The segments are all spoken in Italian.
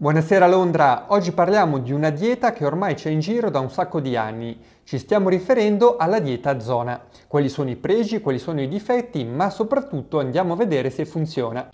Buonasera Londra, oggi parliamo di una dieta che ormai c'è in giro da un sacco di anni. Ci stiamo riferendo alla dieta a zona. Quali sono i pregi, quali sono i difetti, ma soprattutto andiamo a vedere se funziona.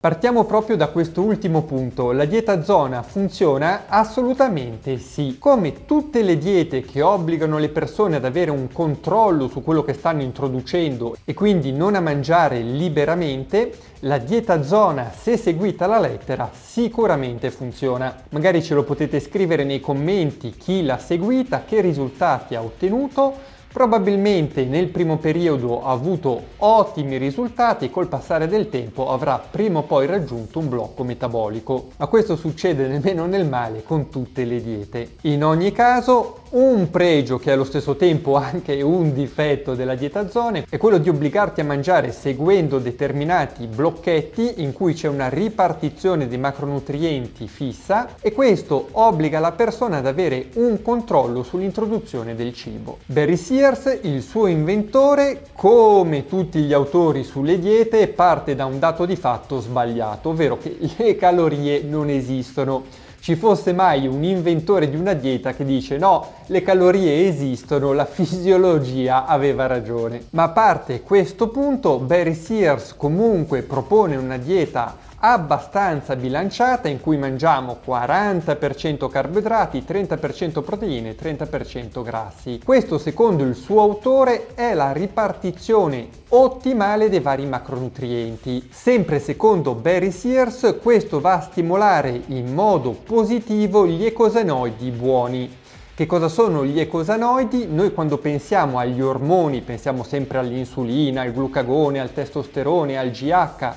Partiamo proprio da questo ultimo punto. La dieta a zona funziona? Assolutamente sì. Come tutte le diete che obbligano le persone ad avere un controllo su quello che stanno introducendo e quindi non a mangiare liberamente, la dieta a zona, se seguita alla lettera, sicuramente funziona. Magari ce lo potete scrivere nei commenti chi l'ha seguita, che risultati ha ottenuto. Probabilmente nel primo periodo ha avuto ottimi risultati e col passare del tempo avrà prima o poi raggiunto un blocco metabolico. Ma questo succede nel bene o nel male con tutte le diete. In ogni caso, un pregio che è allo stesso tempo anche un difetto della dieta a zona è quello di obbligarti a mangiare seguendo determinati blocchetti in cui c'è una ripartizione di macronutrienti fissa, e questo obbliga la persona ad avere un controllo sull'introduzione del cibo. Barry Sears, il suo inventore, come tutti gli autori sulle diete, parte da un dato di fatto sbagliato, ovvero che le calorie non esistono. Ci fosse mai un inventore di una dieta che dice no, le calorie esistono, la fisiologia aveva ragione. Ma a parte questo punto, Barry Sears comunque propone una dieta abbastanza bilanciata in cui mangiamo 40% carboidrati, 30% proteine e 30% grassi. Questo, secondo il suo autore, è la ripartizione ottimale dei vari macronutrienti. Sempre secondo Barry Sears, questo va a stimolare in modo positivo gli eicosanoidi buoni. Che cosa sono gli eicosanoidi? Noi quando pensiamo agli ormoni pensiamo sempre all'insulina, al glucagone, al testosterone, al GH,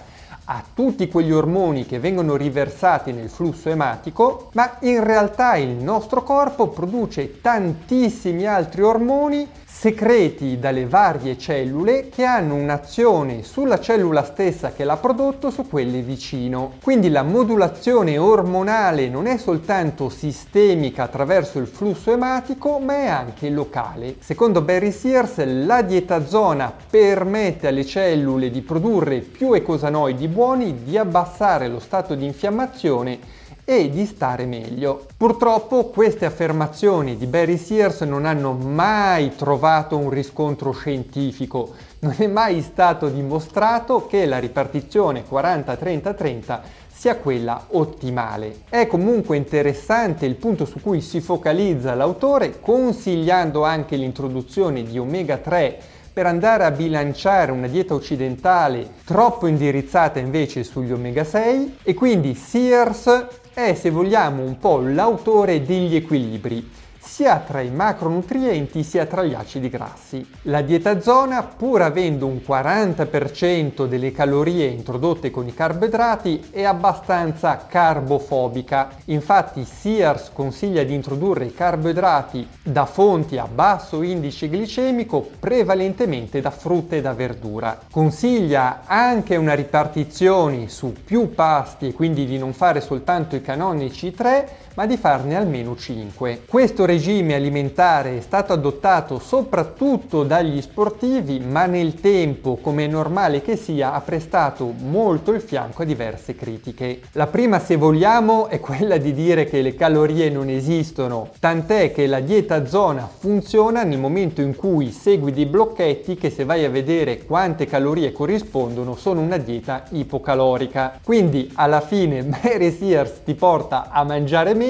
a tutti quegli ormoni che vengono riversati nel flusso ematico, ma in realtà il nostro corpo produce tantissimi altri ormoni secreti dalle varie cellule che hanno un'azione sulla cellula stessa che l'ha prodotto, su quelle vicino. Quindi la modulazione ormonale non è soltanto sistemica attraverso il flusso ematico, ma è anche locale. Secondo Barry Sears, la dieta a zona permette alle cellule di produrre più eicosanoidi buoni, di abbassare lo stato di infiammazione e di stare meglio. Purtroppo queste affermazioni di Barry Sears non hanno mai trovato un riscontro scientifico, non è mai stato dimostrato che la ripartizione 40-30-30 sia quella ottimale. È comunque interessante il punto su cui si focalizza l'autore, consigliando anche l'introduzione di omega 3 per andare a bilanciare una dieta occidentale troppo indirizzata invece sugli omega 6, e quindi Sears è, se vogliamo, un po' l'autore degli equilibri, sia tra i macronutrienti sia tra gli acidi grassi. La dieta a zona, pur avendo un 40% delle calorie introdotte con i carboidrati, è abbastanza carbofobica. Infatti Sears consiglia di introdurre i carboidrati da fonti a basso indice glicemico, prevalentemente da frutta e da verdura. Consiglia anche una ripartizione su più pasti e quindi di non fare soltanto i canonici 3, ma di farne almeno 5. Questo regime alimentare è stato adottato soprattutto dagli sportivi, ma nel tempo, come è normale che sia, ha prestato molto il fianco a diverse critiche. La prima, se vogliamo, è quella di dire che le calorie non esistono, tant'è che la dieta a zona funziona nel momento in cui segui dei blocchetti che, se vai a vedere quante calorie corrispondono, sono una dieta ipocalorica. Quindi alla fine Barry Sears ti porta a mangiare meno,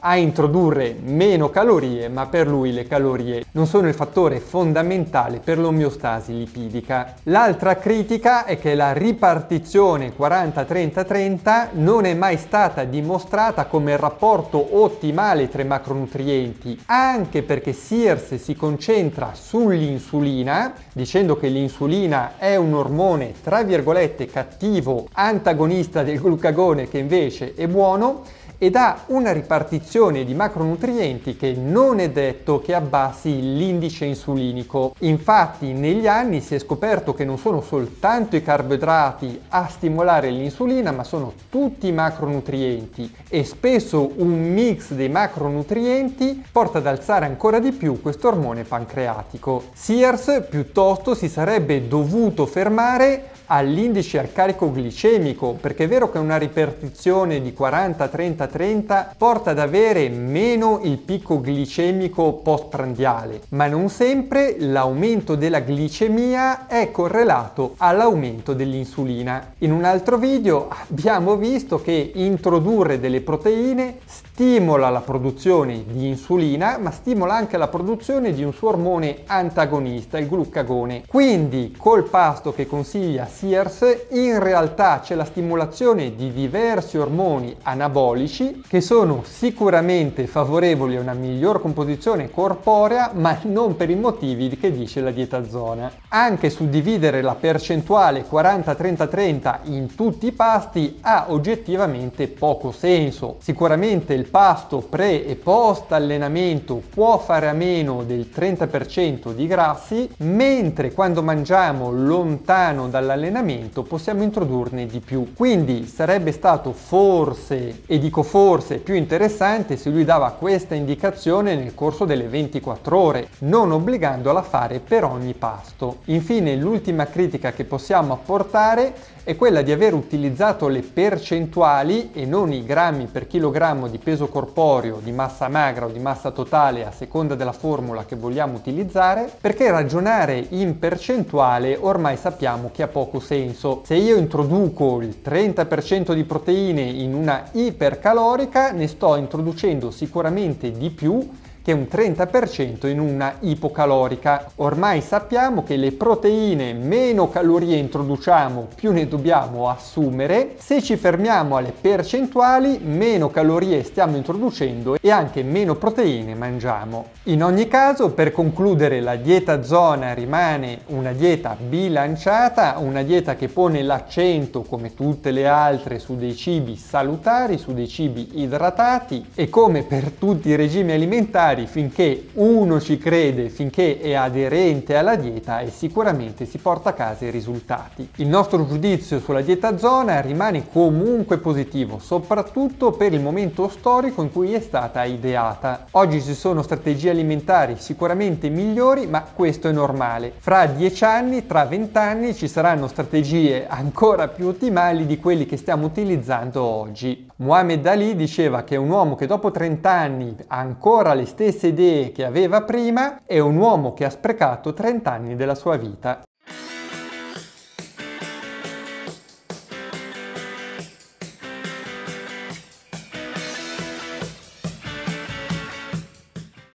a introdurre meno calorie, ma per lui le calorie non sono il fattore fondamentale per l'omeostasi lipidica. L'altra critica è che la ripartizione 40-30-30 non è mai stata dimostrata come il rapporto ottimale tra i macronutrienti, anche perché Sears si concentra sull'insulina, dicendo che l'insulina è un ormone, tra virgolette, cattivo, antagonista del glucagone, che invece è buono, ed ha una ripartizione di macronutrienti che non è detto che abbassi l'indice insulinico. Infatti negli anni si è scoperto che non sono soltanto i carboidrati a stimolare l'insulina, ma sono tutti i macronutrienti, e spesso un mix dei macronutrienti porta ad alzare ancora di più questo ormone pancreatico. Sears piuttosto si sarebbe dovuto fermare all'indice al carico glicemico, perché è vero che una ripartizione di 40-30-30 porta ad avere meno il picco glicemico postprandiale, ma non sempre l'aumento della glicemia è correlato all'aumento dell'insulina. In un altro video abbiamo visto che introdurre delle proteine stimola la produzione di insulina, ma stimola anche la produzione di un suo ormone antagonista, il glucagone. Quindi col pasto che consiglia Sears in realtà c'è la stimolazione di diversi ormoni anabolici che sono sicuramente favorevoli a una miglior composizione corporea, ma non per i motivi che dice la dieta a zona. Anche suddividere la percentuale 40-30-30 in tutti i pasti ha oggettivamente poco senso. Sicuramente il pasto pre e post allenamento può fare a meno del 30% di grassi, mentre quando mangiamo lontano dall'allenamento possiamo introdurne di più. Quindi sarebbe stato forse, e dico forse, più interessante se lui dava questa indicazione nel corso delle 24 ore, non obbligandola a fare per ogni pasto. Infine, l'ultima critica che possiamo apportare è quella di aver utilizzato le percentuali e non i grammi per chilogrammo di peso corporeo, di massa magra o di massa totale a seconda della formula che vogliamo utilizzare, perché ragionare in percentuale ormai sappiamo che ha poco senso. Se io introduco il 30% di proteine in una ipercalorica, ne sto introducendo sicuramente di più che un 30% in una ipocalorica. Ormai sappiamo che le proteine, meno calorie introduciamo, più ne dobbiamo assumere. Se ci fermiamo alle percentuali, meno calorie stiamo introducendo e anche meno proteine mangiamo. In ogni caso, per concludere, la dieta a zona rimane una dieta bilanciata, una dieta che pone l'accento, come tutte le altre, su dei cibi salutari, su dei cibi idratati, e come per tutti i regimi alimentari, finché uno ci crede, finché è aderente alla dieta, e sicuramente si porta a casa i risultati. Il nostro giudizio sulla dieta a zona rimane comunque positivo, soprattutto per il momento storico in cui è stata ideata. Oggi ci sono strategie alimentari sicuramente migliori, ma questo è normale. Fra 10 anni, tra 20 anni, ci saranno strategie ancora più ottimali di quelli che stiamo utilizzando oggi. Muhammad Ali diceva che un uomo che dopo 30 anni ha ancora le stesse idee che aveva prima è un uomo che ha sprecato 30 anni della sua vita.